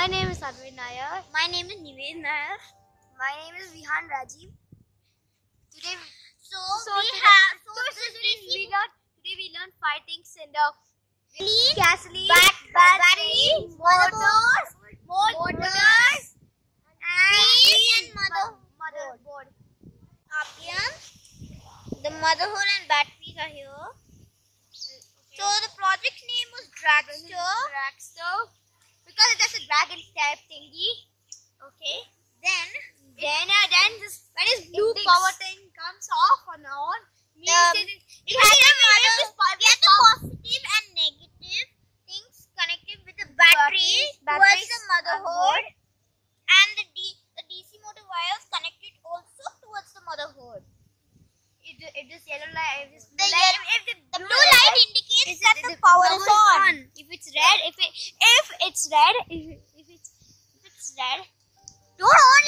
My name is Adwin Nayar. My name is Niveen Nayar. My name is Vihan Rajiv. Today, today we learn fighting syndrome. Gasoline, battery, motors, and motherboard. The motherboard and batteries are here. Okay. So the project name was Dragster. Because it has a dragon type thingy. Okay. Then this blue power thing comes off on and on. It has a positive and negative things connected with the battery towards the motherboard, and the DC motor wires connected also towards the motherboard. If the blue light indicates that the power is on. If it's red, don't on.